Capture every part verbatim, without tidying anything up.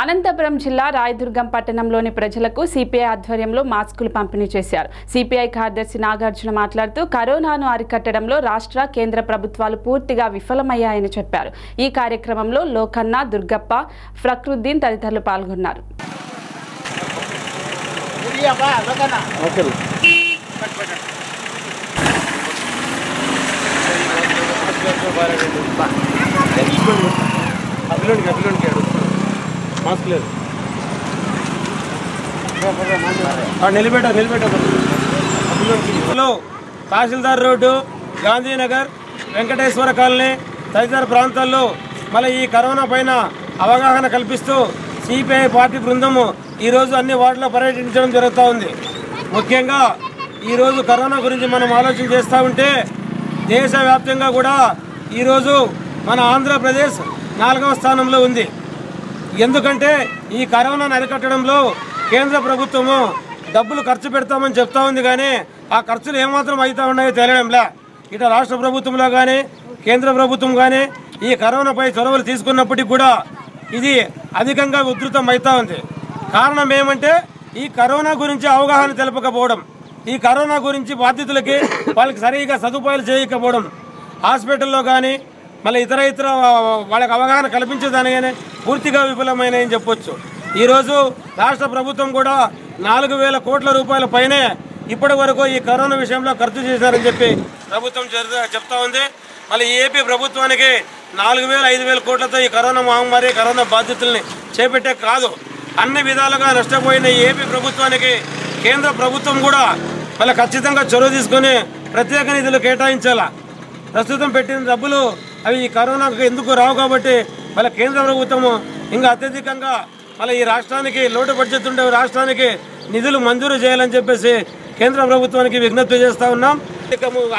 అనంతపురం జిల్లా రాయదుర్గం పట్టణంలోని ప్రజలకు సీపీఐ ఆధ్వర్యంలో మాస్కులు పంపిణీ చేశారు. సీపీఐ కార్యదర్శి నాగార్జున మాట్లాడుతూ కరోనాను అరికట్టడంలో రాష్ట్ర కేంద్ర ప్రభుత్వాలు పూర్తిగా విఫలమయ్యాయని చెప్పారు. ఈ కార్యక్రమంలో లోకన్న, దుర్గప్ప, ఫక్రుద్దీన్ తదితరులు పాల్గొన్నారు. मास्क ले निबेटा निबेटा हेलो तहसीलदार रोड गांधी नगर वेंकटेश्वर कॉलनी तदितर प्रांताల్లో మళ్ళీ ఈ కరోనా పైన అవగాహన కల్పిస్తూ సిపిఐ పార్టీ బృందము ఈ రోజు అన్ని వార్డుల్లో పర్యటించడం జరుగుతా ఉంది. ముఖ్యంగా ఈ రోజు కరోనా గురించి మనం ఆలోచన చేస్తా ఉంటే దేశవ్యాప్తంగా కూడా ఈ రోజు మన ఆంధ్రప్రదేశ్ నాలుగవ స్థానంలో ఉంది. ఎందుకంటే ఈ కరోనాను అరికట్టడంలో కేంద్ర ప్రభుత్వము డబ్బులు ఖర్చు పెడతామని చెప్తా ఉంది. కానీ ఆ ఖర్చులు ఏమాత్రం అవుతా ఉన్నాయో తెలియడంలా. ఇటు రాష్ట్ర ప్రభుత్వంలో కానీ కేంద్ర ప్రభుత్వం కానీ ఈ కరోనాపై చొరవలు తీసుకున్నప్పటికీ కూడా ఇది అధికంగా ఉధృతం అవుతా ఉంది. కారణం ఏమంటే ఈ కరోనా గురించి అవగాహన తెలపకపోవడం, ఈ కరోనా గురించి బాధితులకి వాళ్ళకి సరిగా సదుపాయాలు చేయకపోవడం, హాస్పిటల్లో కానీ మళ్ళీ ఇతర ఇతర వాళ్ళకి అవగాహన కల్పించేదానికైనా పూర్తిగా విఫలమైనని చెప్పొచ్చు. ఈరోజు రాష్ట్ర ప్రభుత్వం కూడా నాలుగు వేల కోట్ల రూపాయల పైనే ఇప్పటి వరకు ఈ కరోనా విషయంలో ఖర్చు చేశారని చెప్పి ప్రభుత్వం చెప్తా ఉంది. మళ్ళీ ఏపీ ప్రభుత్వానికి నాలుగు వేల ఐదు వేల కోట్లతో ఈ కరోనా మహమ్మారి కరోనా బాధితుల్ని చేపట్టే కాదు అన్ని విధాలుగా నష్టపోయిన ఏపీ ప్రభుత్వానికి కేంద్ర ప్రభుత్వం కూడా మళ్ళీ ఖచ్చితంగా చొరవ తీసుకుని ప్రత్యేక నిధులు కేటాయించాలా. ప్రస్తుతం పెట్టిన డబ్బులు అవి ఈ కరోనాకు ఎందుకు రావు కాబట్టి మళ్ళీ కేంద్ర ప్రభుత్వము ఇంకా అత్యధికంగా మళ్ళీ ఈ రాష్ట్రానికి లోటు బడ్జెట్ ఉండే రాష్ట్రానికి నిధులు మంజూరు చేయాలని చెప్పేసి కేంద్ర ప్రభుత్వానికి విజ్ఞప్తి చేస్తూ ఉన్నాం.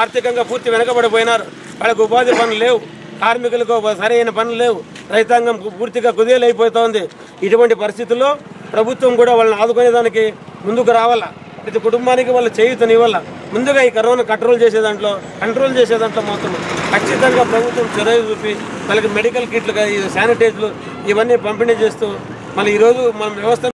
ఆర్థికంగా పూర్తి వెనకబడిపోయినారు. వాళ్ళకు ఉపాధి పనులు లేవు, కార్మికులకు సరైన పనులు లేవు, రైతాంగం పూర్తిగా కుదేలైపోతూ ఉంది. ఇటువంటి పరిస్థితుల్లో ప్రభుత్వం కూడా వాళ్ళని ఆదుకునేదానికి ముందుకు రావాలా. ప్రతి కుటుంబానికి వాళ్ళ చేయూతనివ్వాల. ముందుగా ఈ కరోనా కంట్రోల్ చేసే దాంట్లో కంట్రోల్ చేసే దాంట్లో మాత్రం ఖచ్చితంగా ప్రభుత్వం చొరవ చూపి వాళ్ళకి మెడికల్ కిట్లు, శానిటైజర్లు ఇవన్నీ పంపిణీ చేస్తూ మళ్ళీ ఈరోజు మనం వ్యవస్థ